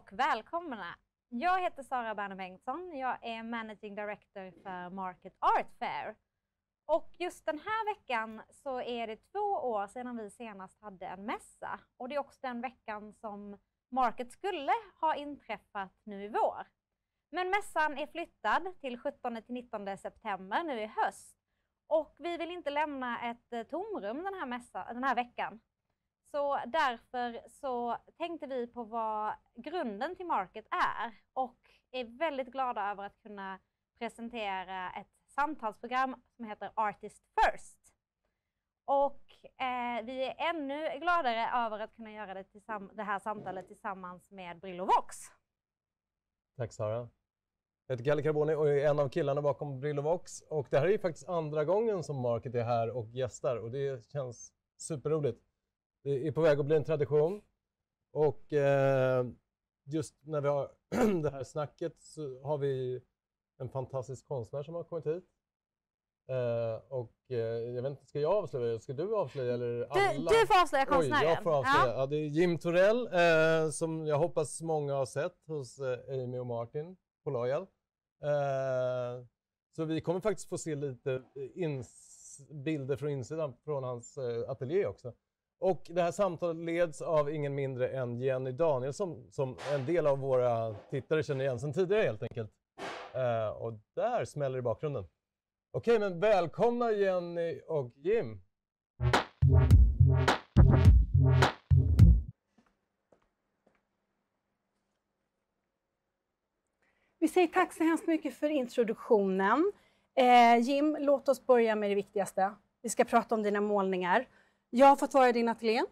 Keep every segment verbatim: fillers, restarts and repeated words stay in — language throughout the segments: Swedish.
och välkomna. Jag heter Sara Berne-Bengtsson. Jag är Managing Director för Market Art Fair. Och just den här veckan så är det två år sedan vi senast hade en mässa. Och det är också den veckan som Market skulle ha inträffat nu i vår. Men mässan är flyttad till sjuttonde till nittonde september nu i höst. Och vi vill inte lämna ett tomrum den här, mässa, den här veckan. Så därför så tänkte vi på vad grunden till Market är. Och är väldigt glada över att kunna presentera ett samtalsprogram som heter Artist First. Och eh, vi är ännu gladare över att kunna göra det, det här samtalet tillsammans med Brillo Vox. Tack Sara. Jag heter Gally Carboni och är en av killarna bakom Brillo Vox. Och det här är ju faktiskt andra gången som Market är här och gästar. Och det känns superroligt. Det är på väg att bli en tradition. Och eh, just när vi har det här snacket så har vi en fantastisk konstnär som har kommit hit. Eh, och eh, jag vet inte, ska jag avslöja? Ska du avslöja? Eller alla? Du, du får avslöja konstnären. Oj, jag får avslöja. Ja. Ja, det är Jim Thorell eh, som jag hoppas många har sett hos eh, Amy och Martin på Loyal. Eh, så vi kommer faktiskt få se lite ins- bilder från insidan från hans eh, ateljé också. Och det här samtalet leds av ingen mindre än Jenny Danielsson, som en del av våra tittare känner igen sedan tidigare helt enkelt. Uh, och där smäller det i bakgrunden. Okej, okay, men välkomna Jenny och Jim. Vi säger tack så hemskt mycket för introduktionen. Eh, Jim, låt oss börja med det viktigaste. Vi ska prata om dina målningar. Jag har fått vara i din ateljé.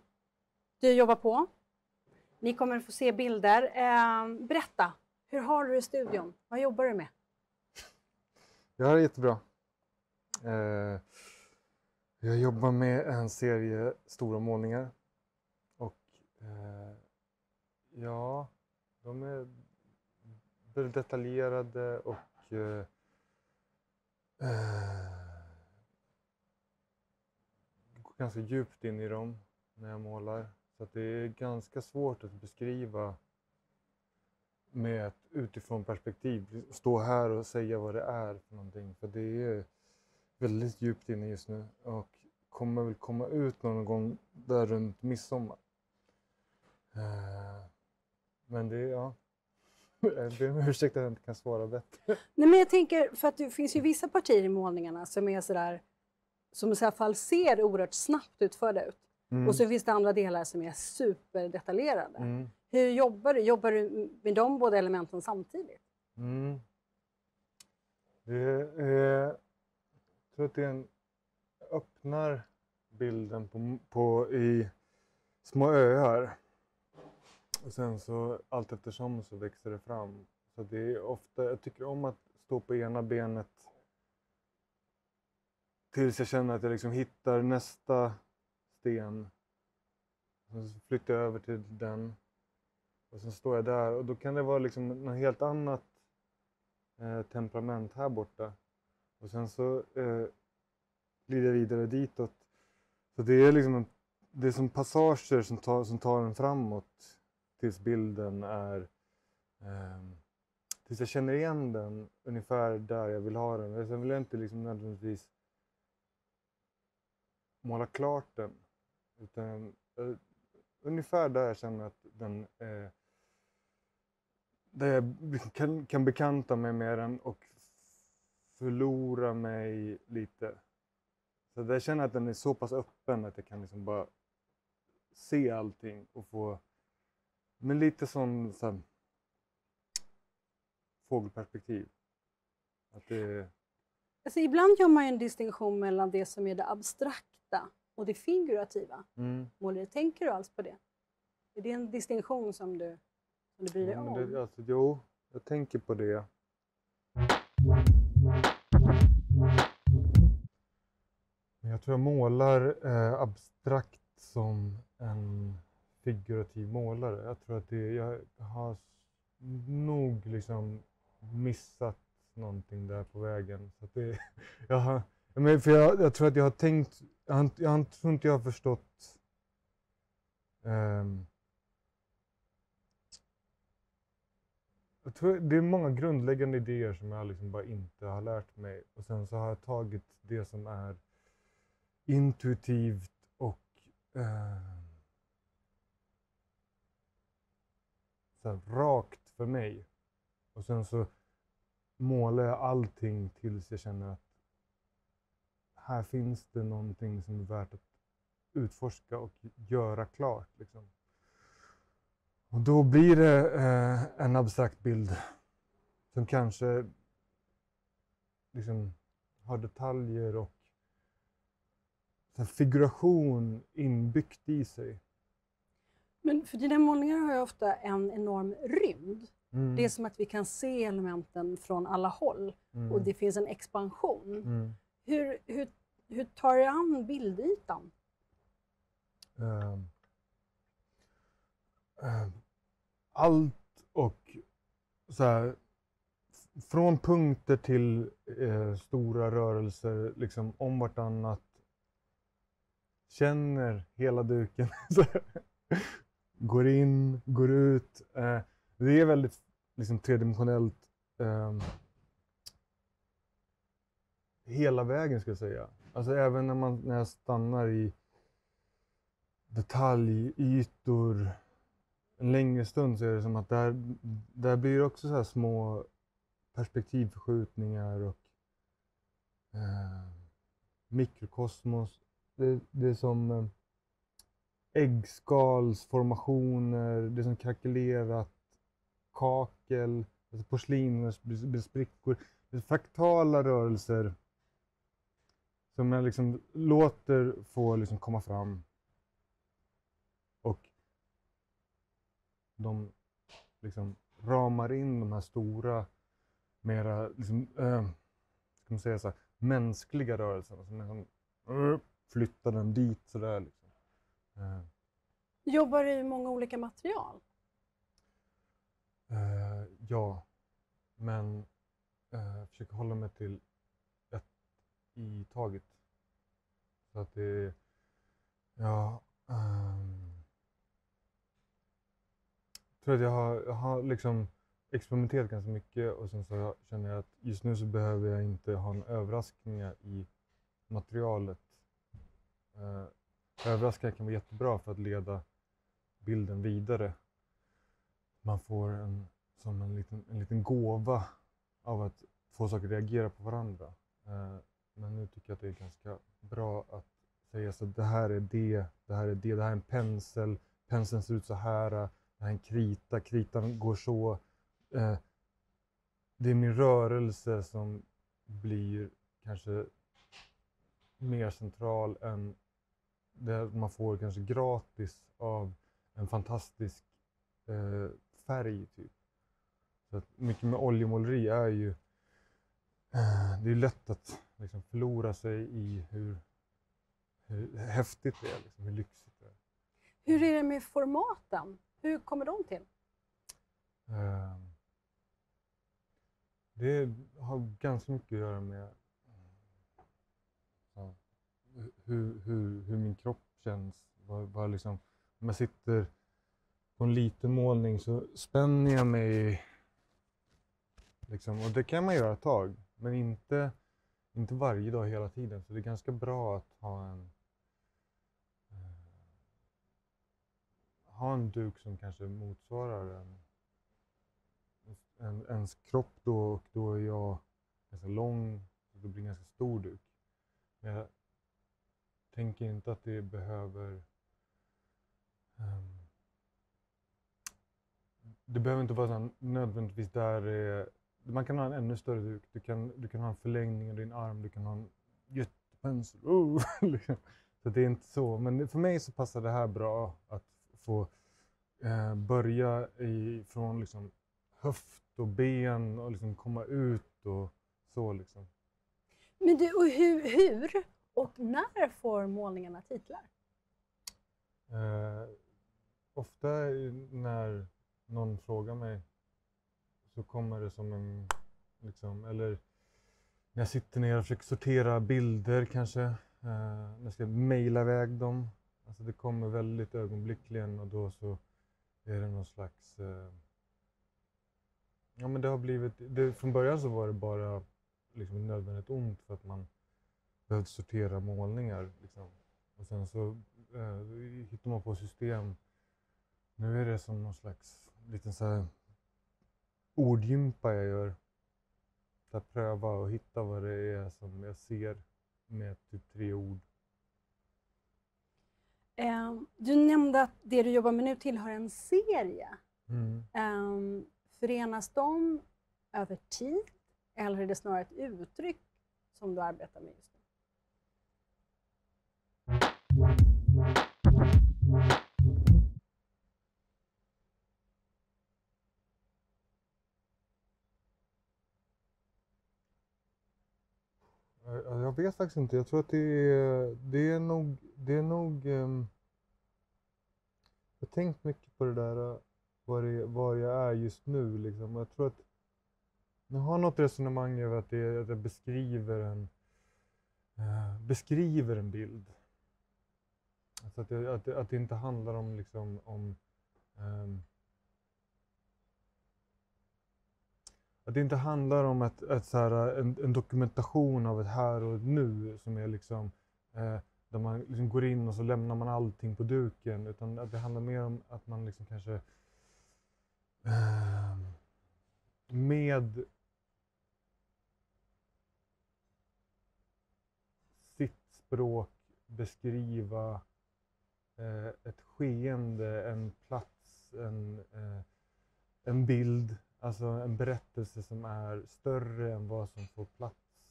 Du jobbar på. Ni kommer att få se bilder. Eh, berätta. Hur har du i studion? Vad jobbar du med? Jag har det jättebra. Eh, jag jobbar med en serie stora målningar. Och eh, ja, de är detaljerade och eh, går ganska djupt in i dem när jag målar. Så att det är ganska svårt att beskriva med ett utifrån perspektiv, stå här och säga vad det är för någonting, för det är väldigt djupt inne just nu och kommer väl komma ut någon gång där runt midsommar. Men det är, ja, jag ber om ursäkt att jag inte kan svara bättre. Nej, men jag tänker, för att det finns ju vissa partier i målningarna som är sådär, som i alla fall ser oerhört snabbt utförda ut. Mm. Och så finns det andra delar som är superdetaljerade. Mm. Hur jobbar du? Jobbar du med de båda elementen samtidigt? Mm. Det är, jag tror att det är en, öppnar bilden på, på i små öar. Och sen så allt eftersom så växer det fram. Så det är ofta, jag tycker om att stå på ena benet tills jag känner att jag liksom hittar nästa sten. Och så flyttar jag över till den. Och sen står jag där och då kan det vara liksom något helt annat eh, temperament här borta. Och sen så eh, glider jag vidare ditåt. Så det är liksom en, det är som passager som tar, som tar en framåt tills bilden är, eh, tills jag känner igen den ungefär där jag vill ha den. Och sen vill jag inte liksom nödvändigtvis måla klart den. Utan eh, ungefär där jag känner att den eh, där jag kan, kan bekanta mig med den och förlora mig lite. Så där jag känner att den är så pass öppen att jag kan liksom bara se allting och få, men lite sån så här, fågelperspektiv. Att det... alltså, ibland gör man ju en distinktion mellan det som är det abstrakta och det figurativa. Mm. Målare, tänker du alls på det? Är det en distinktion som du, som du bryr dig om? Ja, det, alltså, jo, jag tänker på det. Jag tror jag målar eh, abstrakt som en figurativ målare. Jag tror att det, jag har nog liksom missat någonting där på vägen. Så att det, jag har, men för jag, jag tror att jag har tänkt, jag, jag tror inte jag har förstått eh, Jag tror det är många grundläggande idéer som jag liksom bara inte har lärt mig. Och sen så har jag tagit det som är intuitivt och eh, så här, rakt för mig. Och sen så målar jag allting tills jag känner att här finns det någonting som är värt att utforska och göra klart. Liksom. Och då blir det eh, en abstrakt bild som kanske liksom, har detaljer och så här, figuration inbyggt i sig. Men för dina målningar har ju ofta en enorm rymd. Mm. Det är som att vi kan se elementen från alla håll mm. och det finns en expansion. Mm. Hur, hur, hur tar du an bildytan? Uh, uh, allt och så här, från punkter till uh, stora rörelser, liksom om vartannat, känner hela duken, går in, går ut. Uh, det är väldigt liksom, tredimensionellt. Uh, Hela vägen ska jag säga. Alltså även när, man, när jag stannar i detalj, ytor en längre stund så är det som att där, där blir det också så här små perspektivförskjutningar och eh, mikrokosmos. Det, det är som eh, äggskalsformationer, det är som kalkylerat kakel, alltså porslin med sprickor, det är fraktala rörelser. Som jag liksom låter få liksom komma fram. Och de liksom ramar in de här stora, mera liksom, äh, ska man säga så här, mänskliga rörelserna. Som liksom, äh, flyttar den dit sådär. Liksom. Äh. Jobbar du i många olika material? Äh, ja, men äh, jag försöker hålla mig till i taget. Så att det ja, um, jag tror att jag har, jag har liksom experimenterat ganska mycket och sen så känner jag att just nu så behöver jag inte ha en överraskning i materialet. Uh, överraskningar kan vara jättebra för att leda bilden vidare. Man får en, som en liten, en liten gåva av att få saker att reagera på varandra. Uh, Men nu tycker jag att det är ganska bra att säga så att det här är det, det här är det, det här är en pensel, penseln ser ut så här, det här är en krita, kritan går så. Eh, det är min rörelse som blir kanske mer central än det man får kanske gratis av en fantastisk eh, färg typ. Så att mycket med oljemåleri är ju, eh, det är lätt att liksom förlora sig i hur, hur häftigt det är, liksom, hur lyxigt det är. Hur är det med formaten? Hur kommer de till? Uh, det har ganska mycket att göra med uh, hur, hur, hur min kropp känns. Var, var liksom, om jag sitter på en liten målning så spänner jag mig. Liksom, och det kan man göra ett tag, men inte... Inte varje dag hela tiden, så det är ganska bra att ha en eh, ha en duk som kanske motsvarar en, en, ens kropp då, och då är jag ganska lång och då blir det en ganska stor duk. Men jag tänker inte att det behöver eh, det behöver inte vara så nödvändigtvis där är eh, man kan ha en ännu större duk, du kan, du kan ha en förlängning av din arm, du kan ha en jättepensel. Oh, liksom. Så det är inte så, men för mig så passar det här bra att få eh, börja i, från liksom, höft och ben och liksom, komma ut och så. Liksom. Men du, och hur, hur och när får målningarna titlar? Eh, ofta när någon frågar mig. Så kommer det som en, liksom, eller när jag sitter ner och försöker sortera bilder kanske, eh, när jag ska mejla iväg dem. Alltså det kommer väldigt ögonblickligen och då så är det någon slags eh, Ja, men det har blivit, det, från början så var det bara liksom nödvändigt ont för att man behövde sortera målningar. Liksom. Och sen så eh, hittar man på system. Nu är det som någon slags liten så här ordgympa jag gör. Att pröva och hitta vad det är som jag ser med typ tre ord. Eh, du nämnde att det du jobbar med nu tillhör en serie. Mm. Eh, förenas de över tid eller är det snarare ett uttryck som du arbetar med just nu? Jag vet faktiskt inte. Jag tror att det är, det är nog, det är nog, um, jag har tänkt mycket på det där, var, det, var jag är just nu liksom. Jag tror att jag har något resonemang över att, det, att jag beskriver en, uh, beskriver en bild. Alltså att, jag, att, att det inte handlar om liksom om, um, att det inte handlar om ett, ett så här, en, en dokumentation av ett här och ett nu som är liksom, eh, där man liksom går in och så lämnar man allting på duken, utan att det handlar mer om att man liksom kanske eh, med sitt språk beskriva eh, ett skeende, en plats, en, eh, en bild. Alltså en berättelse som är större än vad som får plats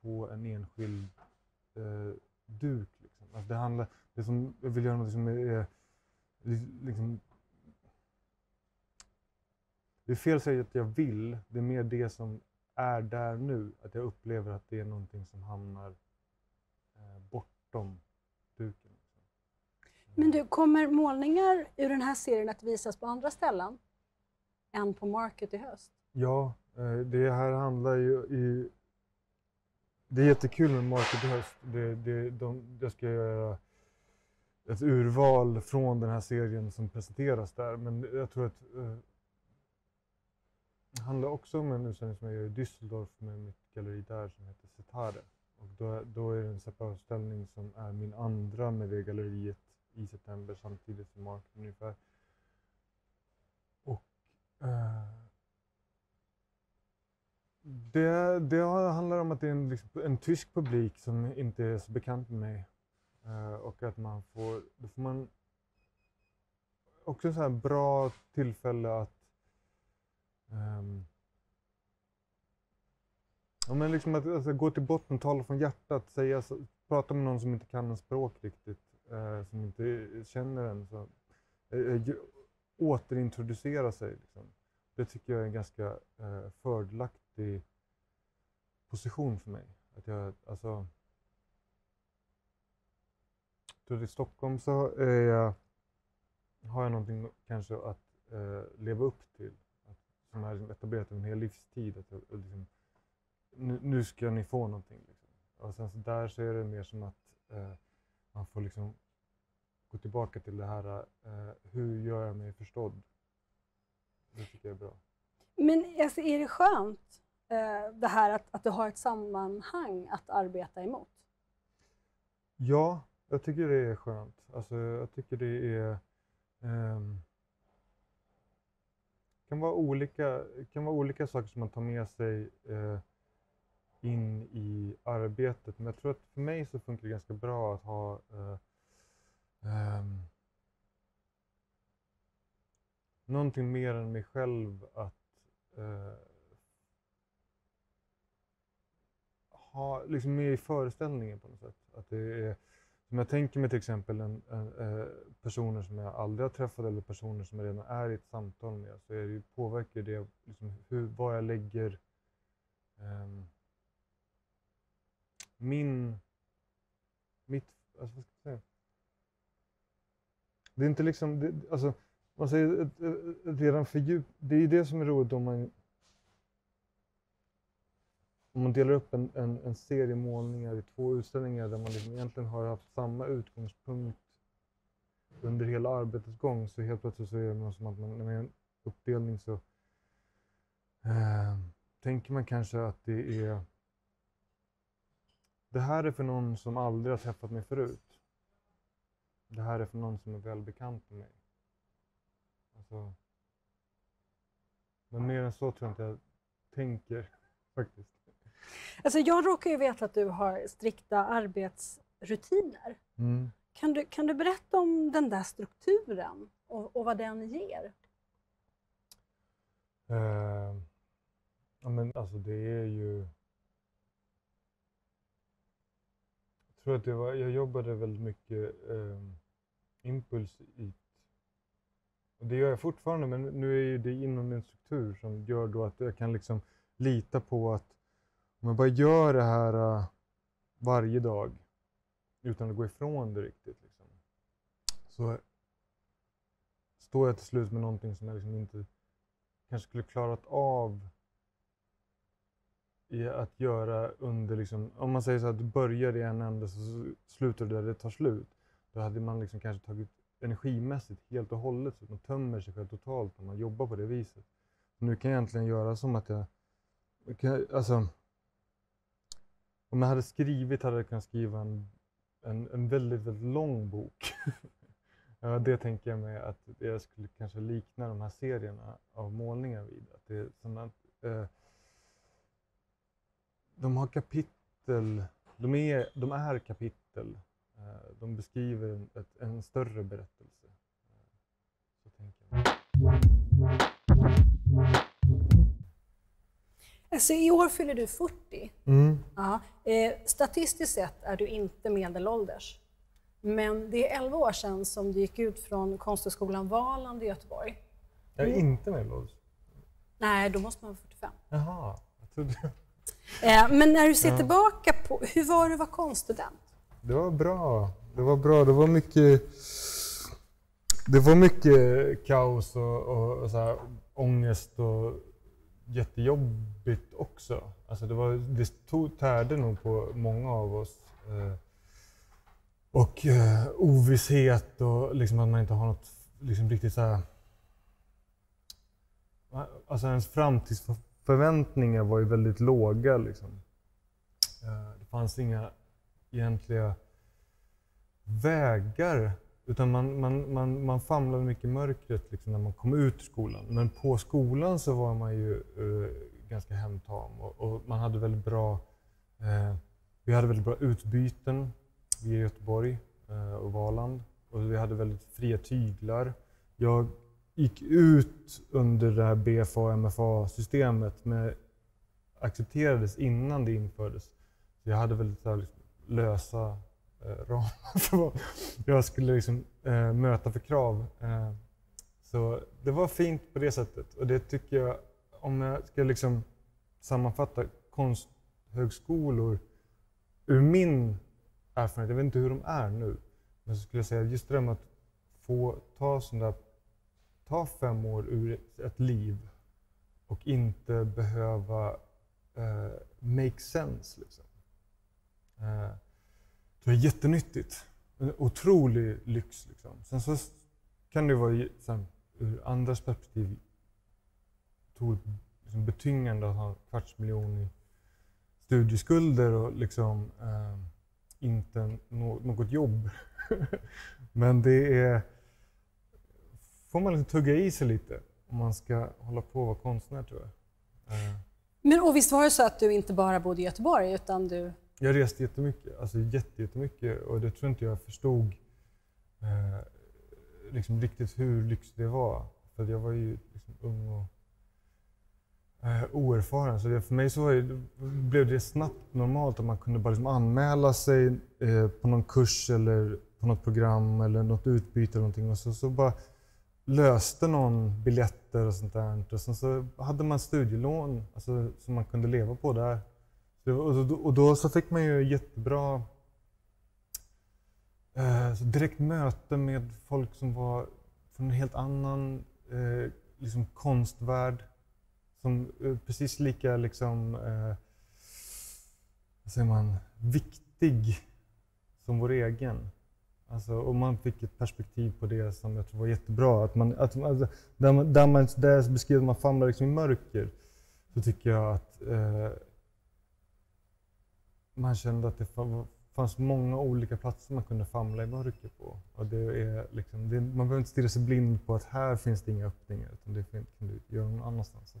på en enskild eh, duk. Liksom. Alltså det handlar, det som jag vill göra något som är liksom, det är fel att säga att jag vill, det är mer det som är där nu. Att jag upplever att det är någonting som hamnar eh, bortom duken. Liksom. Men du, kommer målningar ur den här serien att visas på andra ställen? Än på Market i höst. Ja, det här handlar ju i... Det är jättekul med Market i höst. Det, det, de, jag ska göra ett urval från den här serien som presenteras där. Men jag tror att... Eh, det handlar också om en utställning som jag gör i Düsseldorf med mitt galleri där som heter Setare. Och då, då är det en separat utställning som är min andra med det galleriet i september samtidigt som Market ungefär. Det, det handlar om att det är en, en tysk publik som inte är så bekant med mig. Och att man får, då får man också en så här bra tillfälle att um, ja, men liksom att alltså, gå till botten, tala från hjärtat, säga, prata med någon som inte kan en språk riktigt, uh, som inte känner en. Så, uh, återintroducera sig. Liksom. Det tycker jag är en ganska eh, fördelaktig position för mig. Att jag, alltså, i Stockholm så är jag, har jag någonting kanske att eh, leva upp till. Att, som är etablerat en hel livstid. Att jag, och liksom, nu, nu ska ni få någonting. Liksom. Och sen så där så är det mer som att eh, man får liksom gå tillbaka till det här, eh, hur gör jag mig förstådd? Det tycker jag är bra. Men alltså, är det skönt eh, det här att, att du har ett sammanhang att arbeta emot? Ja, jag tycker det är skönt. Alltså, jag tycker det är... Eh, kan vara olika, kan vara olika saker som man tar med sig eh, in i arbetet. Men jag tror att för mig så funkar det ganska bra att ha... Eh, Um, någonting mer än mig själv att uh, ha liksom med i föreställningen på något sätt. Att det är, om jag tänker mig till exempel en, en, en, personer som jag aldrig har träffat eller personer som jag redan är i ett samtal med, så är det, påverkar det liksom hur, vad jag lägger um, min, mitt, alltså vad ska jag säga? Det är inte liksom, det, alltså, man säger att, att redan fördjup, det är det som är roligt om man, om man delar upp en, en, en serie målningar i två utställningar där man liksom egentligen har haft samma utgångspunkt under hela arbetets gång, så helt plötsligt så är det något som att man, när man gör en uppdelning så Eh, tänker man kanske att det är... Det här är för någon som aldrig har träffat mig förut. Det här är för någon som är välbekant med mig. Alltså, men mer än så tror jag inte jag tänker faktiskt. Alltså jag råkar ju veta att du har strikta arbetsrutiner. Mm. Kan du, kan du berätta om den där strukturen och, och vad den ger? Eh, ja men alltså det är ju... Jag tror att det var, jag jobbade väldigt mycket eh, impulsivt. Och det gör jag fortfarande, men nu är ju det inom en struktur som gör då att jag kan liksom lita på att om jag bara gör det här uh, varje dag utan att gå ifrån det riktigt liksom, så står jag till slut med någonting som jag liksom inte kanske skulle klarat av i att göra under liksom, om man säger så att du börjar i en ände så slutar du där det tar slut. Då hade man liksom kanske tagit energimässigt helt och hållet så att man tömmer sig själv totalt när man jobbar på det viset. Nu kan jag egentligen göra som att jag, alltså, om jag hade skrivit hade jag kunnat skriva en, en, en väldigt, väldigt lång bok. Ja, det tänker jag mig att jag skulle kanske likna de här serierna av målningar vid. Att det är sådana, eh, de har kapitel, de är, de är kapitel. De beskriver en, en större berättelse. Så tänker jag. Alltså, i år fyller du fyrtio. Mm. Ja. Statistiskt sett är du inte medelålders. Men det är elva år sedan som du gick ut från Konsthögskolan Valand i Göteborg. Jag är inte medelålders. Nej, då måste man vara fyrtiofem. Jaha, jag trodde jag. Men när du ser ja. tillbaka på, hur var det att vara konststudent? Det var bra. Det var bra. Det var mycket, det var mycket kaos och, och, och så här, ångest och jättejobbigt också. Alltså det, var, det tog, tärde nog på många av oss. Eh, och eh, ovisshet och liksom att man inte har något liksom riktigt så här... Alltså ens framtidsförväntningar var ju väldigt låga liksom. Eh, det fanns inga egentliga vägar, utan man, man, man, man famlade mycket i mörkret liksom när man kom ut ur skolan. Men på skolan så var man ju uh, ganska hemtam och, och man hade väldigt bra, uh, vi hade väldigt bra utbyten i Göteborg uh, och Valand, och vi hade väldigt fria tyglar. Jag gick ut under det här B F A M F A-systemet, men accepterades innan det infördes. Så jag hade väldigt så här, liksom, lösa eh, ramar för vad jag skulle liksom, eh, möta för krav. Eh, så det var fint på det sättet, och det tycker jag, om jag ska liksom sammanfatta konsthögskolor ur min erfarenhet, jag vet inte hur de är nu, men så skulle jag säga just det med att få ta, sån där, ta fem år ur ett liv och inte behöva eh, make sense liksom. Det var jättenyttigt. En otrolig lyx liksom. Sen så kan det vara sen, ur andras perspektiv otroligt liksom, betyngande att ha en kvarts miljon i studieskulder och liksom eh, inte nå något jobb. Men det är... Får man liksom tugga i sig lite om man ska hålla på och vara konstnär, tror jag. Eh. Men och visst var det så att du inte bara bodde i Göteborg utan du... Jag reste jättemycket, alltså jättemycket, och det tror inte jag förstod eh, liksom riktigt hur lyxigt det var. För jag var ju liksom ung och eh, oerfaren, så det, för mig så var det, blev det snabbt normalt att man kunde bara liksom anmäla sig eh, på någon kurs eller på något program eller något utbyte eller någonting, och så, så bara löste någon biljetter och sånt där, och sen så hade man studielån alltså, som man kunde leva på där. Och då, och då så fick man ju jättebra eh, så direkt möte med folk som var från en helt annan eh, liksom konstvärld, som eh, precis lika liksom, eh, vad säger man, viktig som vår egen. Alltså, och man fick ett perspektiv på det som jag tror var jättebra. Att man, att, alltså, där man, där man där beskriver man famlar liksom i mörker. så tycker jag att eh, man kände att det fanns många olika platser man kunde famla i och rycka på. Och det är liksom, det, man behöver inte stirra sig blind på att här finns det inga öppningar, utan det kan du göra någon annanstans.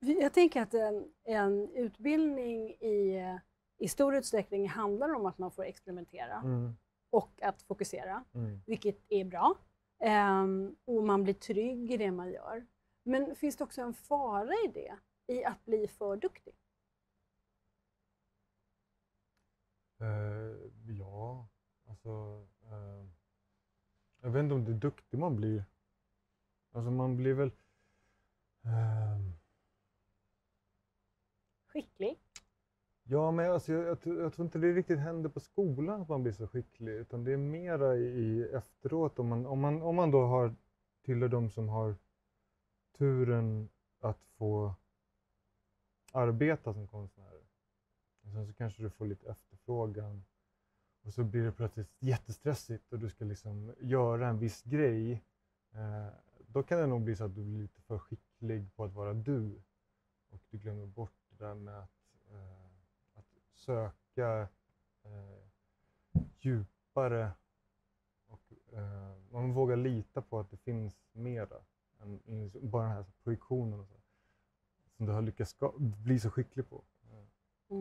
Jag tänker att en, en utbildning i, i stor utsträckning handlar om att man får experimentera mm. och att fokusera, mm. vilket är bra. Um, och man blir trygg i det man gör. Men finns det också en fara i det, i att bli för duktig? Uh, ja, alltså... Uh, jag vet inte om det är duktig man blir. Alltså man blir väl... Uh, skicklig? Ja, men alltså, jag, jag, jag tror inte det riktigt händer på skolan att man blir så skicklig, utan det är mera i, i efteråt. Om man, om, man, om man då har tillhör de som har turen att få arbeta som konstnär. Och sen så kanske du får lite efterfrågan och så blir det plötsligt jättestressigt och du ska liksom göra en viss grej. Eh, då kan det nog bli så att du blir lite för skicklig på att vara du och du glömmer bort det där med att eh, söka eh, djupare och eh, man vågar lita på att det finns mera än, än bara den här projektionen och så, som du har lyckats bli så skicklig på. Mm.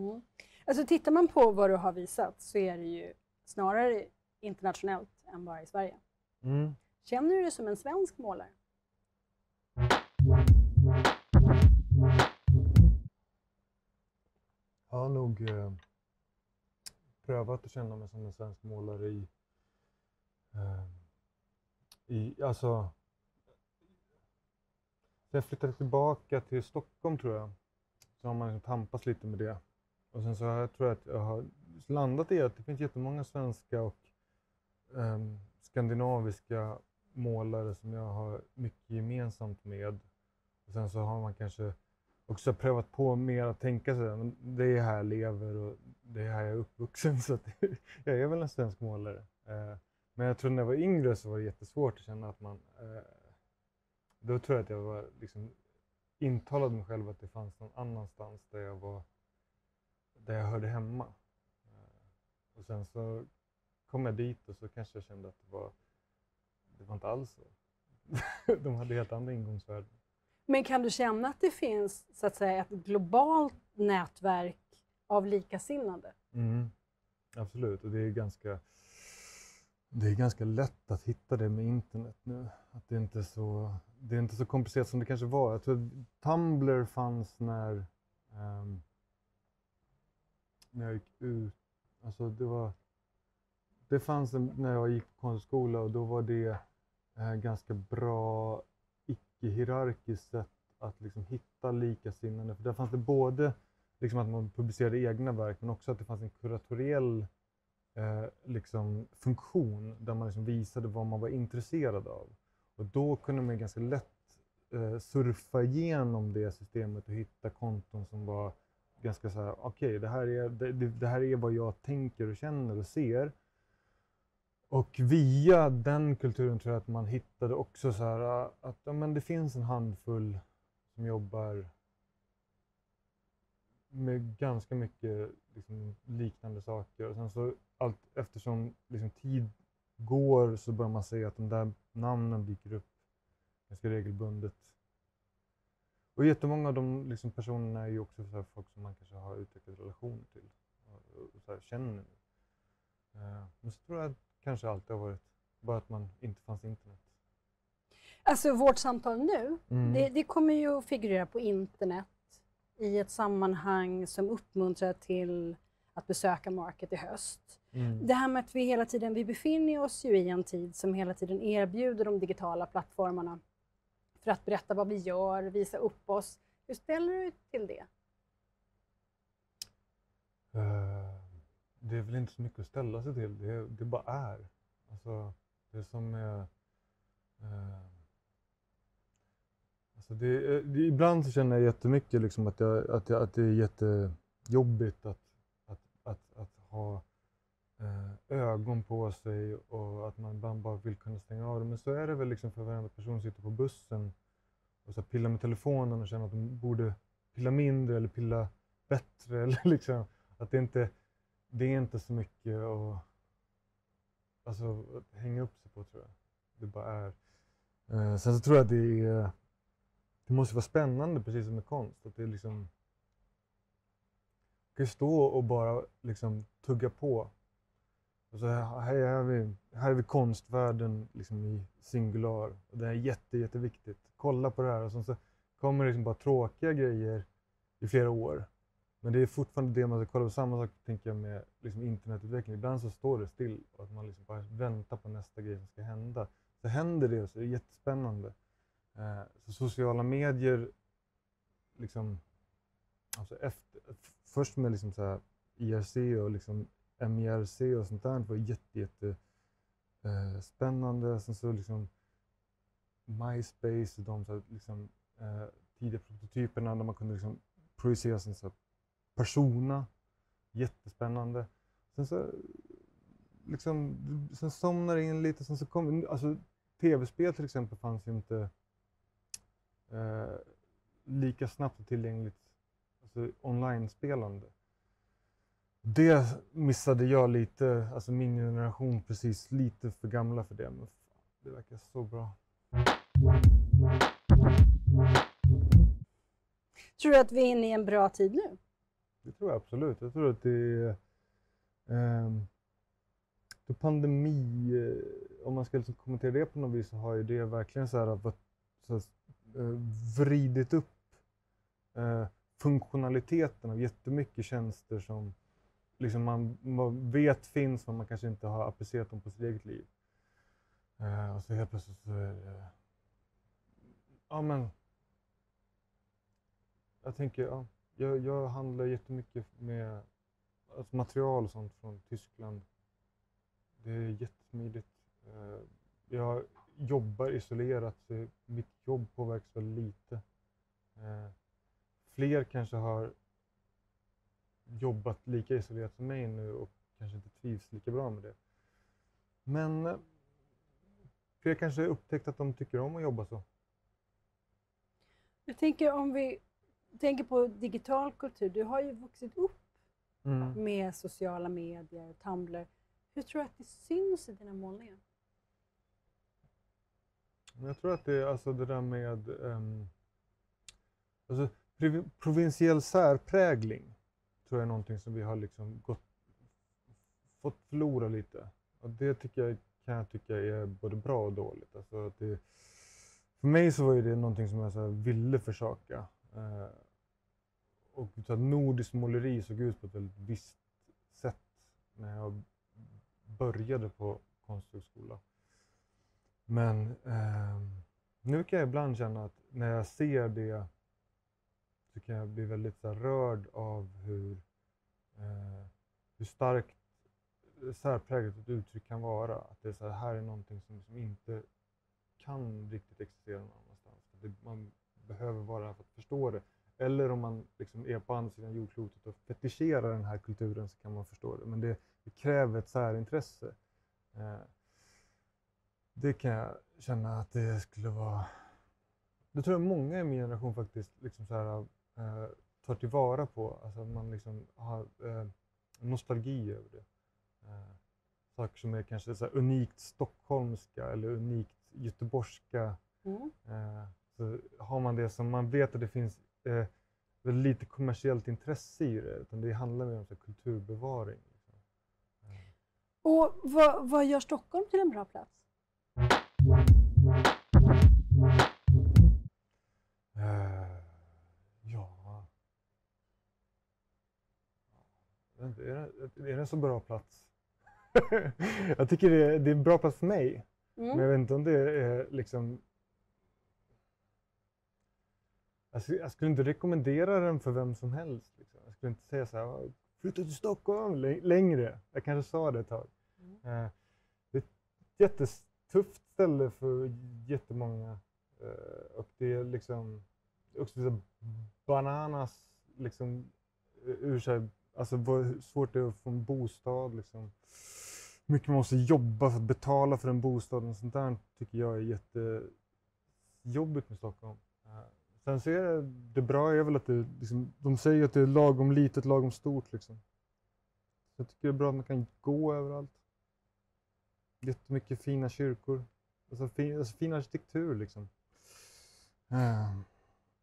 Mm. Alltså tittar man på vad du har visat så är det ju snarare internationellt än bara i Sverige. Mm. Känner du dig som en svensk målare? Jag har nog eh, prövat att känna mig som en svensk målare i, eh, i alltså, jag flyttade tillbaka till Stockholm tror jag, så har man liksom tampats lite med det. Och sen så har jag, tror jag att jag har landat i att det finns jättemånga svenska och eh, skandinaviska målare som jag har mycket gemensamt med. Och sen så har man kanske också prövat på mer att tänka sig, men det är här jag lever och det är här jag är uppvuxen, så att jag är väl en svensk målare. Men jag tror när jag var yngre så var det jättesvårt att känna att man, då tror jag att jag var liksom intalad mig själv att det fanns någon annanstans där jag var, där jag hörde hemma. Och sen så kom jag dit och så kanske jag kände att det var, det var inte alls så. De hade helt andra ingångsvärden. Men kan du känna att det finns så att säga ett globalt nätverk av likasinnade? Mm, absolut, och det är ganska, det är ganska lätt att hitta det med internet nu. Att det inte är så, det är inte så komplicerat som det kanske var. Jag tror att Tumblr fanns när, um, när jag gick ut. Alltså det var, det fanns en, när jag gick på konstskola och då var det eh, ganska bra hierarkiskt sätt att liksom hitta likasinnande. För där fanns det både liksom att man publicerade egna verk, men också att det fanns en kuratoriell eh, liksom funktion där man liksom visade vad man var intresserad av. Och då kunde man ganska lätt eh, surfa igenom det systemet och hitta konton som var ganska så här: okej, okay, det här är, det, det här är vad jag tänker och känner och ser. Och via den kulturen tror jag att man hittade också så här att ja, men det finns en handfull som jobbar med ganska mycket liksom, liknande saker. Och sen så allt eftersom liksom, tid går så börjar man se att de där namnen dyker upp ganska regelbundet. Och jättemånga av de liksom, personerna är ju också så här, folk som man kanske har utvecklat relationer till och, och så här, känner. Uh, men så tror jag att kanske alltid har varit, bara att man inte fanns internet. Alltså vårt samtal nu, mm. det, det kommer ju att figurera på internet i ett sammanhang som uppmuntrar till att besöka Market i höst. Mm. Det här med att vi hela tiden, vi befinner oss ju i en tid som hela tiden erbjuder de digitala plattformarna för att berätta vad vi gör, visa upp oss. Hur ställer du till det? Uh. Det är väl inte så mycket att ställa sig till, det, det bara är. Alltså, det som är... Eh, alltså det, det, ibland så känner jag jättemycket liksom att, jag, att, jag, att det är jättejobbigt att, att, att, att ha ögon på sig och att man ibland bara vill kunna stänga av det. Men så är det väl liksom för varenda person som sitter på bussen och så pillar med telefonen och känner att de borde pilla mindre eller pilla bättre. Eller liksom, att det, inte, det är inte så mycket att, alltså, att hänga upp sig på, tror jag. Det bara är. Sen så tror jag att det, är, det måste vara spännande, precis som med konst. Att det är liksom, man kan ju stå och bara liksom tugga på. Och så här är vi, här är vi konstvärlden liksom i singular. Och det är jätte, jätteviktigt. Kolla på det här. Och så kommer det liksom bara tråkiga grejer i flera år. Men det är fortfarande det man ska kolla på. Samma sak tänker jag med liksom internetutveckling. Ibland så står det still och att man liksom bara väntar på nästa grej som ska hända. Så händer det, så är det jättespännande. Så sociala medier liksom, alltså efter, först med liksom så här I R C och liksom M I R C och sånt där, det var jätte, jätte eh, spännande. Sen så liksom MySpace och de så här, liksom, eh, tidiga prototyperna där man kunde liksom projicera sin så här persona, jättespännande. Sen så liksom, sen somnar det in lite, sen så kom, alltså tv-spel till exempel fanns ju inte eh, lika snabbt och tillgängligt, alltså online-spelande. Det missade jag lite, alltså min generation precis lite för gamla för det, men fan, det verkar så bra. Tror du att vi är inne i en bra tid nu? Det tror jag absolut. Jag tror att det är eh, då pandemi, eh, om man ska liksom kommentera det på något vis, så har ju det verkligen så här, så här eh, vridit upp eh, funktionaliteten av jättemycket tjänster som liksom man, man vet finns, men man kanske inte har applicerat dem på sitt eget liv. Eh, och så helt plötsligt så är det... Ja, men... Jag tänker, ja, jag, jag handlar jättemycket med alltså material och sånt från Tyskland. Det är jättesmidigt. Eh, jag jobbar isolerat, så mitt jobb påverkas väl lite. Eh, fler kanske har jobbat lika isolerat som mig nu och kanske inte trivs lika bra med det. Men fler kanske har upptäckt att de tycker om att jobba så. Jag tänker, om vi tänker på digital kultur, du har ju vuxit upp mm. med sociala medier och Tumblr. Hur tror du att det syns i dina målningar? Jag tror att det är alltså det där med um, alltså, provinciell särprägling. Tror jag är någonting som vi har liksom gått, fått förlora lite. Och det tycker jag, kan jag tycka är både bra och dåligt. Alltså att det, för mig så var ju det någonting som jag så här ville försaka. Eh, och så att nordisk måleri såg ut på ett väldigt visst sätt när jag började på Konsthögskolan. Men eh, nu kan jag ibland känna att när jag ser det, så kan jag bli väldigt så här rörd av hur, eh, hur starkt särpräglat ett uttryck kan vara. Att det är så här, här är någonting som, som inte kan riktigt existera någon annanstans. Det, man behöver vara här för att förstå det. Eller om man liksom är på andra sidan jordklotet och fetischerar den här kulturen, så kan man förstå det. Men det, det kräver ett särintresse. Eh, det kan jag känna att det skulle vara... Det tror jag många i min generation faktiskt liksom så här... Eh, tar tillvara på, alltså att man liksom har eh, nostalgi över det. Eh, saker som är kanske så här unikt stockholmska eller unikt göteborgska. Mm. Eh, så har man det som man vet att det finns eh, lite kommersiellt intresse i det, utan det handlar mer om så här kulturbevaring. Liksom. Eh. Och vad, vad gör Stockholm till en bra plats? Eh. Ja. Är det, är det en så bra plats? Jag tycker det är, det är en bra plats för mig. Mm. Men jag vet inte om det är liksom... Jag skulle, jag skulle inte rekommendera den för vem som helst. Liksom. Jag skulle inte säga så här, flytta till Stockholm längre. Jag kanske sa det ett tag. Mm. Det är ett jättetufft ställe för jättemånga. Och det är liksom... också bananas liksom ur sig, Alltså hur svårt det är att få en bostad liksom. Hur mycket man måste jobba för att betala för en bostad och sånt där tycker jag är jättejobbigt med Stockholm. Sen så är det, det bra är väl att det, liksom, de säger att det är lagom litet, lagom stort liksom. Så jag tycker det är bra att man kan gå överallt. Jättemycket fina kyrkor. Alltså fin, alltså fin arkitektur liksom. Mm.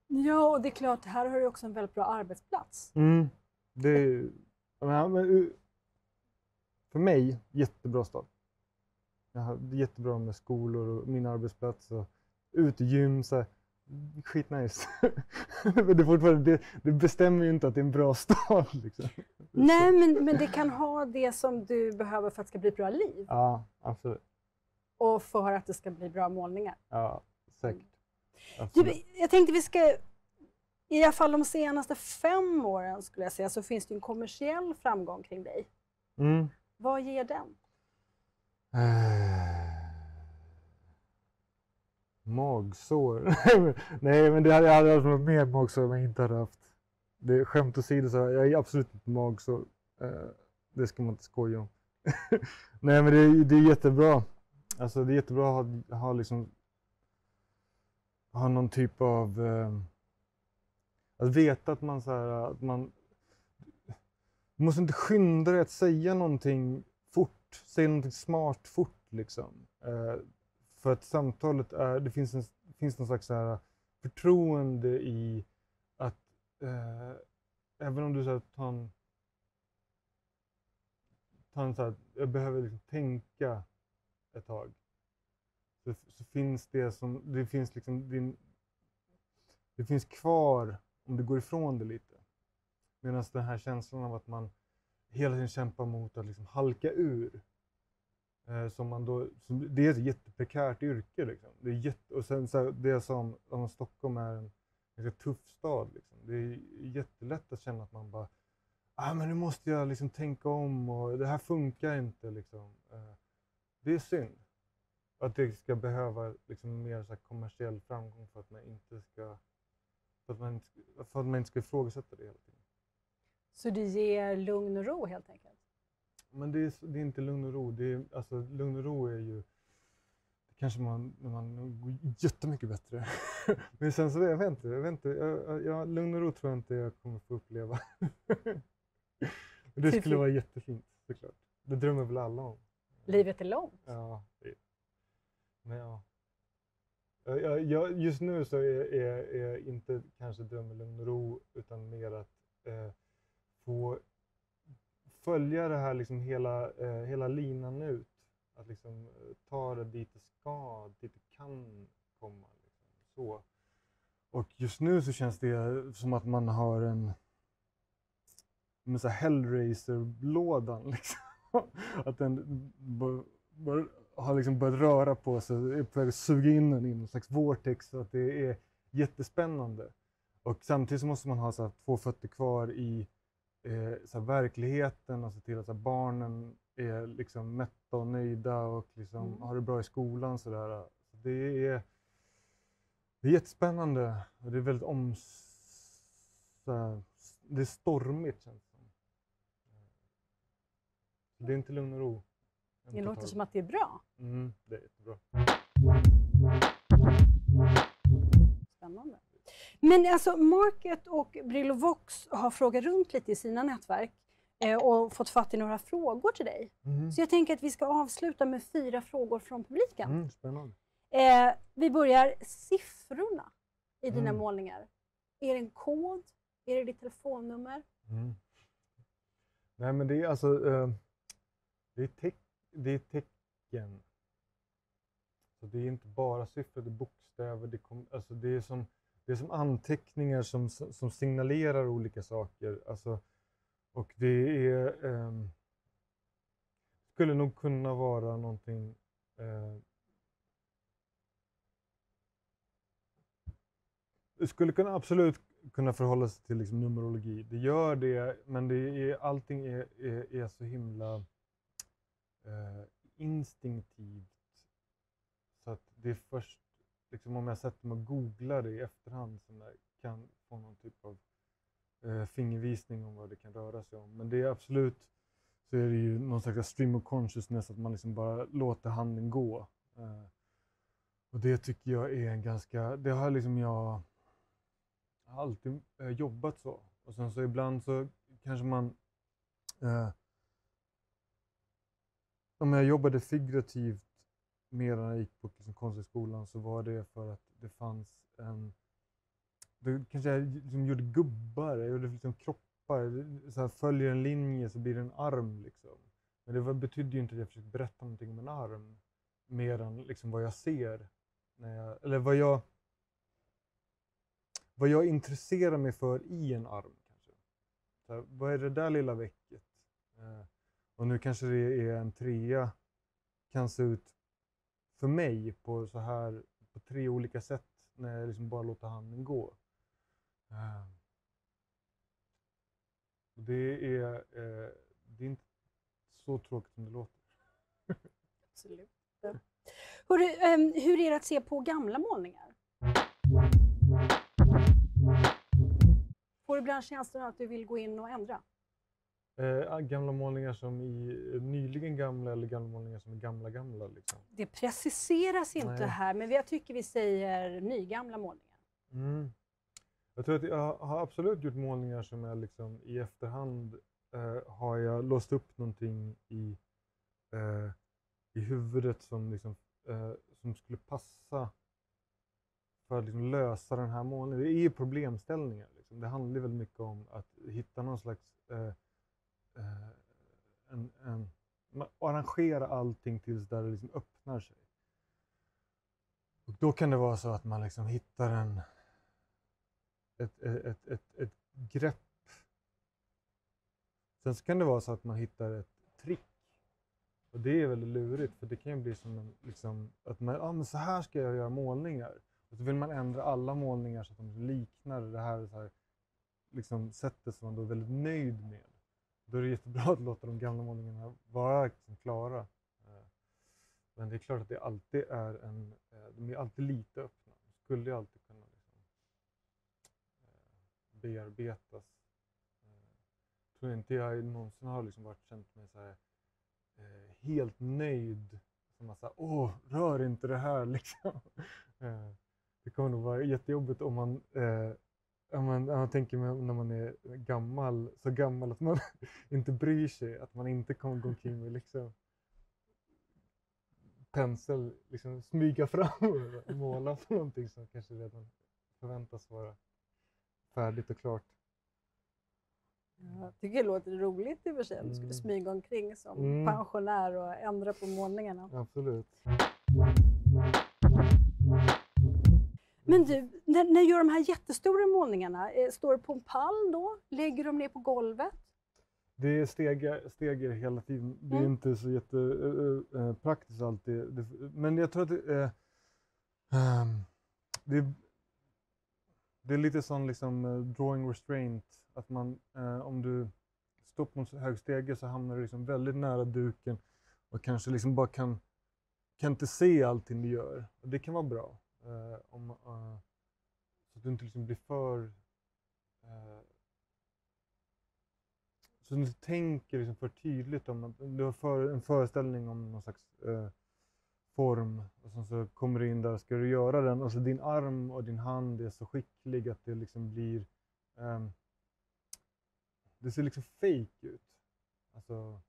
Ja, och det är klart, här har du också en väldigt bra arbetsplats. Mm. Det är, för mig, jättebra stad. Jag har jättebra med skolor och min arbetsplats och utegym så här. Skitnice. Det, fortfarande, det, det bestämmer ju inte att det är en bra stad. Liksom. Nej, men, men det kan ha det som du behöver för att det ska bli ett bra liv. Ja, absolut. Och för att det ska bli bra målningar. Ja, säkert. Du, jag tänkte vi ska, i alla fall de senaste fem åren skulle jag säga, så finns det en kommersiell framgång kring dig. Mm. Vad ger den? Uh... Magsår. Nej, men det hade jag aldrig haft något mer magsår om jag inte hade haft. Det är skämt åsido, så jag är absolut inte magsår. Det ska man inte skoja om. Nej, men det är, det är jättebra. Alltså det är jättebra att ha, ha liksom ha någon typ av eh, att veta att man så här, att man måste inte skynda dig att säga någonting fort, säga någonting smart fort liksom. Eh, För att samtalet är, det finns, en, finns någon slags så här förtroende i att eh, även om du så här, tar en, tar en så här, jag behöver liksom tänka ett tag. Så, så finns det som, det finns liksom din, det finns kvar om du går ifrån det lite. Medan den här känslan av att man hela tiden kämpar mot att liksom halka ur. Som man då, som, det är ett jätteprekärt yrke liksom. Det är jätte, och sen så här, det som om Stockholm är en ganska tuff stad liksom. Det är jättelätt att känna att man bara, ah, men nu måste jag liksom tänka om och det här funkar inte liksom. Det är synd att det ska behöva liksom mer så här kommersiell framgång för att man inte ska, för att man inte, för att man inte ska ifrågasätta det hela tiden. Så det ger lugn och ro helt enkelt? Men det är, det är inte lugn och ro. Det är, alltså, lugn och ro är ju kanske man, man går jättemycket bättre. Men sen så, jag vet inte. Jag vet inte jag, jag, lugn och ro tror jag inte jag kommer få uppleva. Det skulle vara jättefint, såklart. Det drömmer väl alla om. Livet är långt. Ja. Det, men ja. Jag, jag, just nu så är, är, är jag inte kanske drömmer lugn och ro, utan mer att eh, få följa det här liksom hela, eh, hela linan ut. Att liksom ta det dit det ska, dit det kan komma. Liksom. Så. Och just nu så känns det som att man har en, en så här Hellraiser-lådan. Liksom. Att den bör, bör, har liksom börjat röra på sig, är på väg att suga in den i någon slags vortex. Så att det är jättespännande. Och samtidigt så måste man ha så här två fötter kvar i så här, verkligheten, och se till att så här, barnen är liksom mätta och nöjda och liksom, mm. har det bra i skolan. Så där. Så det, är, det är jättespännande och det är väldigt om... Så här, det är stormigt känns det som. Det är inte lugn och ro. Det låter som att det är bra. Mm, det är jättebra. Spännande. Men alltså Market och Brillo Vox har frågat runt lite i sina nätverk eh, och fått fatt i några frågor till dig. Mm. Så jag tänker att vi ska avsluta med fyra frågor från publiken. Mm, spännande. Eh, vi börjar siffrorna i dina mm. målningar. Är det en kod? Är det ditt telefonnummer? Mm. Nej, men det är alltså eh, det, är te det är tecken. Så det är inte bara siffror, det är bokstäver. Det, alltså, det är som Det är som anteckningar som, som signalerar olika saker. Alltså, och det är, eh, skulle nog kunna vara någonting... Eh, det skulle kunna, absolut kunna förhålla sig till liksom, numerologi. Det gör det, men det är, allting är, är, är så himla eh, instinktivt. Så att det är först... Liksom om jag sätter mig och googlar det i efterhand så kan få någon typ av eh, fingervisning om vad det kan röra sig om. Men det är absolut, så är det ju någon slags stream of consciousness, att man liksom bara låter handen gå. Eh, och det tycker jag är en ganska, det har liksom jag har alltid eh, jobbat så. Och sen så ibland så kanske man, eh, om jag jobbade figurativt medan jag gick på liksom Konsthögskolan, så var det för att det fanns en, då kanske jag liksom gjorde gubbar, jag gjorde liksom kroppar, så här, följer en linje så blir det en arm liksom. Men det var, betydde ju inte att jag försökte berätta någonting om en arm, medan liksom vad jag ser, när jag, eller vad jag, vad jag intresserar mig för i en arm kanske. Så här, vad är det där lilla väcket? Eh, och nu kanske det är en trea, kan se ut för mig på så här, på tre olika sätt när jag liksom bara låter handen gå. Uh. Det är, eh, det är inte så tråkigt som det låter. Absolut. Ja. Hur, um, hur är det att se på gamla målningar? Får du ibland känslan att du vill gå in och ändra? Eh, gamla målningar som är nyligen gamla, eller gamla målningar som är gamla gamla liksom. Det preciseras inte. Nej. Här, men jag tycker vi säger nygamla målningar. Mm. Jag tror att jag har absolut gjort målningar som är liksom i efterhand eh, har jag låst upp någonting i, eh, i huvudet som, liksom, eh, som skulle passa för att liksom lösa den här målningen. Det är ju problemställningar liksom. Det handlar väldigt mycket om att hitta någon slags eh, En, en, man arrangerar allting tills där det liksom öppnar sig. Och då kan det vara så att man liksom hittar en, ett, ett, ett, ett grepp. Sen så kan det vara så att man hittar ett trick. Och det är väldigt lurigt, för det kan ju bli som en, liksom, att man, ah, men så här ska jag göra målningar. Och så vill man ändra alla målningar så att de liknar det här, så här liksom, sättet som man då är väldigt nöjd med. Då är det jättebra att låta de gamla målningarna vara liksom klara. Men det är klart att det alltid är en, de är alltid lite öppna. De skulle ju alltid kunna liksom bearbetas. Jag tror inte jag någonsin har liksom varit, känt mig så här helt nöjd. Som att säga, åh, rör inte det här liksom. Det kommer nog vara jättejobbigt om man... Om man, om man tänker när man är gammal, så gammal att man inte bryr sig, att man inte kommer gå omkring med liksom pensel, liksom smyga fram och måla på någonting som kanske redan förväntas vara färdigt och klart. Ja, jag tycker det låter roligt i och för sig, du skulle mm. smyga omkring som mm. pensionär och ändra på målningarna. Absolut. Men du, när, när gör de här jättestora målningarna, står det på en pall då? Lägger de ner på golvet? Det stegar, stegar hela tiden. Det är mm. inte så jättepraktiskt äh, alltid. Det, men jag tror att det, äh, det, det är lite sån liksom drawing restraint. Att man, äh, om du står på en hög stege så hamnar du liksom väldigt nära duken. Och kanske liksom bara kan, kan inte se allting du gör. Och det kan vara bra. Uh, om, uh, så att du inte liksom blir för uh, så att du inte tänker liksom för tydligt om att du har för, en föreställning om någon slags uh, form, och sen så kommer du in där och ska du göra den, och så din arm och din hand är så skicklig att det liksom blir um, det ser liksom fake ut, alltså.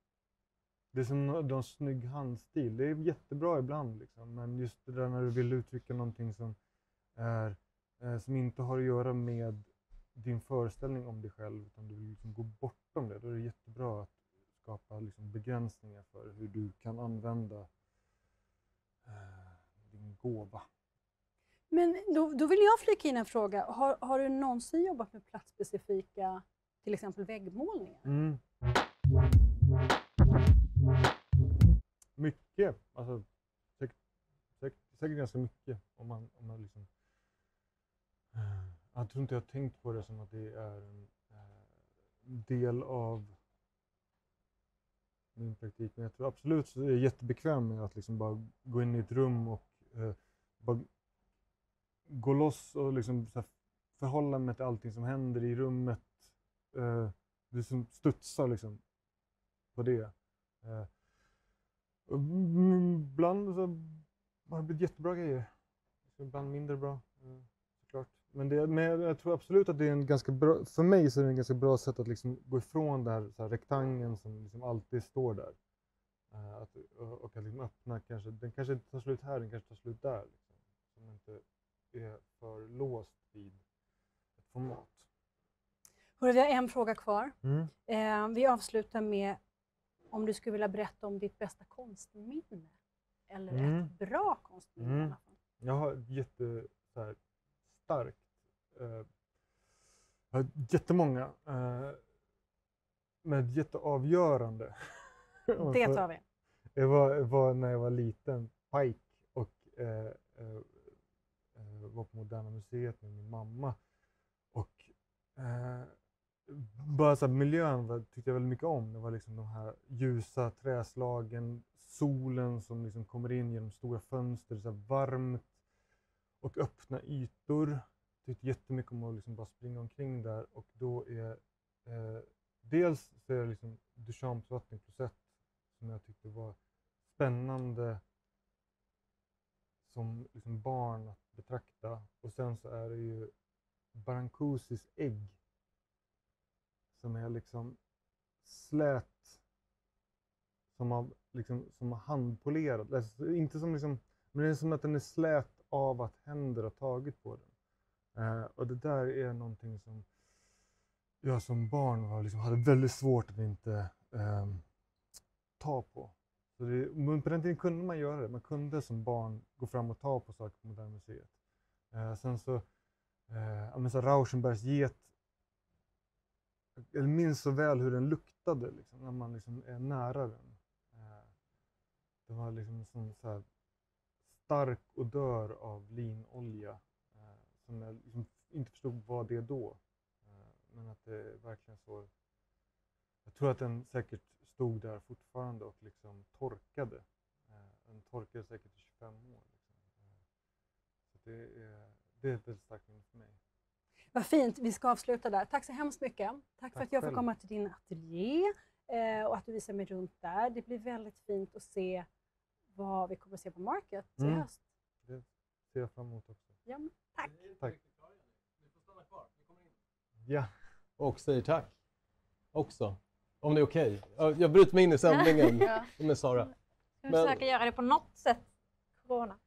Det är som de snygg handstil. Det är jättebra ibland liksom. Men just det där när du vill uttrycka någonting som, är, eh, som inte har att göra med din föreställning om dig själv, utan du vill liksom gå bortom det. Då är det jättebra att skapa liksom begränsningar för hur du kan använda eh, din gåva. Men då, då vill jag flika in en fråga. Har, har du någonsin jobbat med platsspecifika, till exempel väggmålningar? Mm. Mycket, alltså säkert, säkert, säkert ganska mycket om man, om man liksom, jag tror inte jag har tänkt på det som att det är en del av min praktik, men jag tror absolut så är jag jättebekväm med att liksom bara gå in i ett rum och eh, bara gå loss och liksom så här förhålla mig till allting som händer i rummet eh, vi som studsar liksom på det. Eh, ibland så har det blivit jättebra grejer. Ibland mindre bra, eh, såklart. Men, det, men jag tror absolut att det är en ganska bra, för mig så är det en ganska bra sätt att liksom gå ifrån den här, så här rektangeln som liksom alltid står där. Eh, att, och, och att liksom öppna kanske, den kanske inte tar slut här, den kanske tar slut där. Liksom, som inte är för låst vid ett format. Hörru, vi har en fråga kvar. Mm. Eh, vi avslutar med om du skulle vilja berätta om ditt bästa konstminne. Eller mm. ett bra konstminne mm. i alla fall. Jag har ett jätte, så här, starkt, eh, jag har jättemånga, eh, men jätteavgörande. Det tar vi. Det var, var när jag var liten, pike, och eh, eh, var på Moderna Museet med min mamma. Och eh, bara så här, miljön var, tyckte jag väldigt mycket om. Det var liksom de här ljusa träslagen, solen som liksom kommer in genom stora fönster, så här varmt. Och öppna ytor. Tyckte jättemycket om att liksom bara springa omkring där. Och då är eh, dels så är det liksom Duchamps vattenklosett som jag tyckte var spännande som liksom barn att betrakta. Och sen så är det ju Brancusis ägg som är liksom slät, som har liksom som har handpolerat. Alltså, inte som liksom, men det är som att den är slät av att händer har tagit på den. Eh, och det där är någonting som jag som barn var, liksom, hade väldigt svårt att inte eh, ta på. Så det, men på den tiden kunde man göra det. Man kunde som barn gå fram och ta på saker på Moderna Museet. Eh, sen så, eh, men så Rauschenbergs get, jag minns så väl hur den luktade liksom, när man liksom är nära den. Eh, det var liksom som så här stark odör av linolja eh, som jag liksom inte förstod vad det är då, eh, men att det verkligen så, jag tror att den säkert stod där fortfarande och liksom torkade, eh, den torkade säkert i tjugofem år. Liksom. Eh, så det, är, det är ett väldigt starkt minne för mig. Vad fint, vi ska avsluta där. Tack så hemskt mycket. Tack, Tack för att jag själv. Får komma till din ateljé eh, och att du visar mig runt där. Det blir väldigt fint att se vad vi kommer att se på Market i mm. höst. Det ser jag fram emot också. Ja, tack. Tack. Ni får stanna kvar. Ni kommer in. Ja. Och säger tack också. Om det är okej. Okay. Jag bryter mig in i sändningen ja. Med Sara. Jag Men... försöker göra det på något sätt. Corona.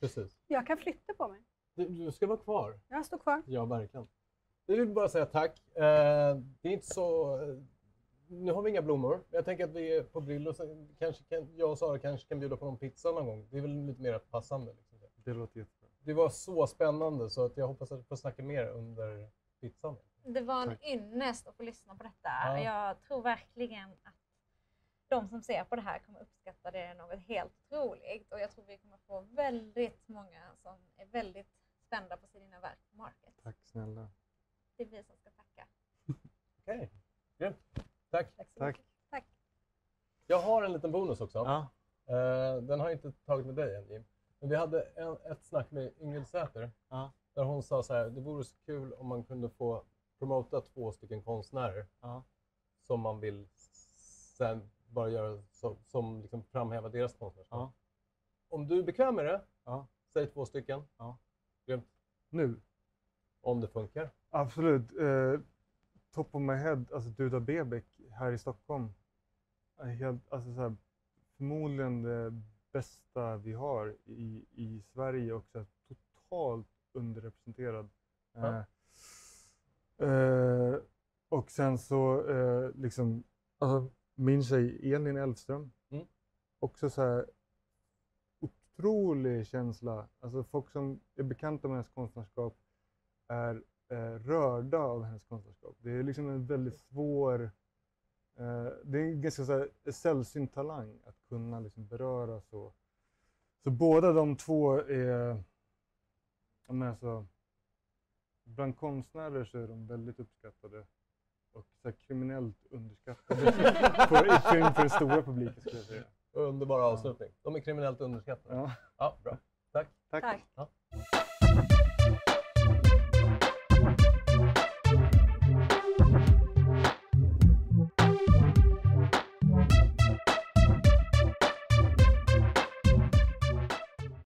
Precis. Jag kan flytta på mig. Du, du ska vara kvar. Jag står kvar. Ja, verkligen. Jag vill bara säga tack. Eh, det är inte så... Nu har vi inga blommor. Jag tänker att vi är på Brillo så kanske kan, jag och Sara kanske kan bjuda på någon pizza någon gång. Det är väl lite mer passande. Liksom. Det låter jättebra. Det var så spännande så att jag hoppas att vi får snacka mer under pizzan. Det var en ynnest att få lyssna på detta. Ja. Jag tror verkligen att de som ser på det här kommer uppskatta det något helt roligt. Och jag tror vi kommer få väldigt många som är väldigt spända på sina verk på Market. Tack snälla. Det är vi som ska tacka. Okej, okay. Ja. Tack. Tack. Tack. Jag har en liten bonus också. Ja. Uh, den har jag inte tagit med dig än, Jim. Men vi hade en, ett snack med Ingrid Säter. Ja. Där hon sa så här, det vore så kul om man kunde få promota två stycken konstnärer. Ja. Som man vill sen bara göra, som, som liksom framhäva deras konstnärskap. Ja. Om du är bekväm med det, ja. Säg två stycken. Ja. Grymt. Nu. Om det funkar. Absolut. Uh... Top of my head, alltså Duda Bebeck här i Stockholm. Helt, alltså så här, förmodligen det bästa vi har i, i Sverige och så här, totalt underrepresenterad. Ja. Eh, eh, och sen så eh, liksom, alltså, min tjej Elin Elfström. Mm. Också så här otrolig känsla. Alltså folk som är bekanta med hennes konstnärskap är rörda av hennes konstnärskap. Det är liksom en väldigt svår, eh, det är en ganska så här sällsynt talang att kunna liksom beröra så. Så båda de två är, jag menar så, bland konstnärer så är de väldigt uppskattade och så här kriminellt underskattade för, för den stora publiken skulle jag säga. Underbara avslutning. Ja. De är kriminellt underskattade. Ja, ja bra. Tack. Tack. Tack.